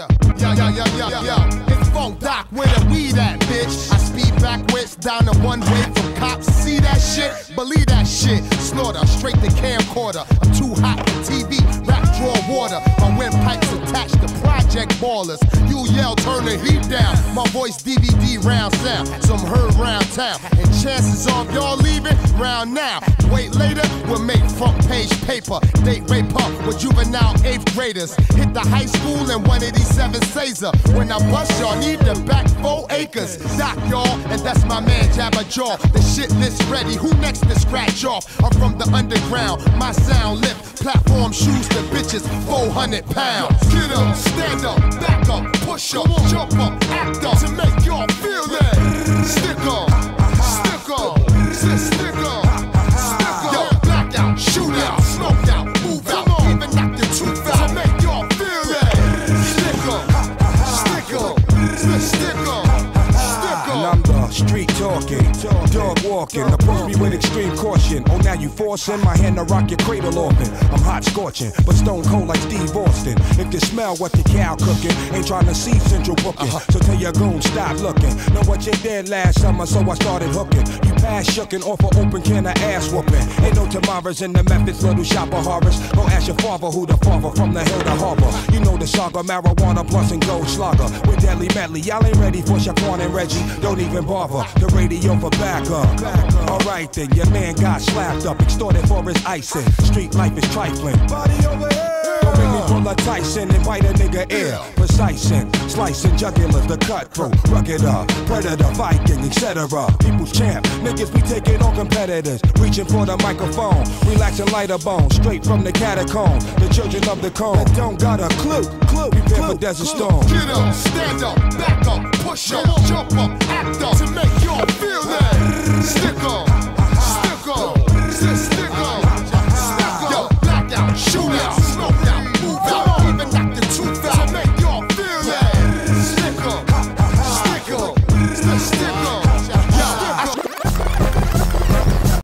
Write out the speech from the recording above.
ya. Yeah, yeah, yeah, yeah, yeah. It's Funk Doc, where the weed at, bitch? I speed backwards down the one way from cops. See that shit? Believe that shit. Snorter, straight to camcorder. I'm too hot for TV, rap draw water. My windpipe's attached to Project Ballers. You yell, turn the heat down. My voice DVD round sound. Some heard round town. And chances are y'all leaving round now. Wait later, we'll make front page paper. Date rape up with juvenile 8th graders. Hit the high school in 187 Caesar. When I bust, y'all need to back 4 acres. Doc, y'all, and that's my man Jabberjaw. The shit list ready, who next to scratch off? I'm from the underground, my sound lift. Platform shoes to bitches, 400 pounds. Get up, stand up, back up, push up, jump up, act up. To make y'all feel that. Stick up, stick up, stick up, stick up. Yo, black out, shoot out, smoke out, move out, even knock the tooth out. To make y'all feel that. Stick up, stick up, stick up, stick up. And I'm the street talking, dog walking. Approach me with extreme caution. Oh, now you forcing my hand to rock your cradle open. I'm hot scorching, but stone cold like Steve Austin. If you smell what the cow cooking, ain't trying to see central booking. So tell your goon, stop looking. Know what you did last summer, so I started hooking. You pass shucking off an open can of ass whooping. Ain't no tomorrows in the methods, little shop of horrors. Go ask your father who the father from the hill to harbor. You know the saga, marijuana plus and gold slugger. With deadly medley, y'all ain't ready for Shaquan and Reggie. Don't even bother. The radio for backup. Alright then, your man got slapped up, extorted for his icing. Street life is trifling. Body over here. Don't make me pull a Tyson and bite a nigga ear. Precising, slicing jugular, the cutthroat, rugged up, predator, Viking, etc. People's champ, niggas we taking on competitors. Reaching for the microphone, relaxing lighter bones, straight from the catacomb. The children of the cone that don't got a clue. Prepare for desert storm. Get up,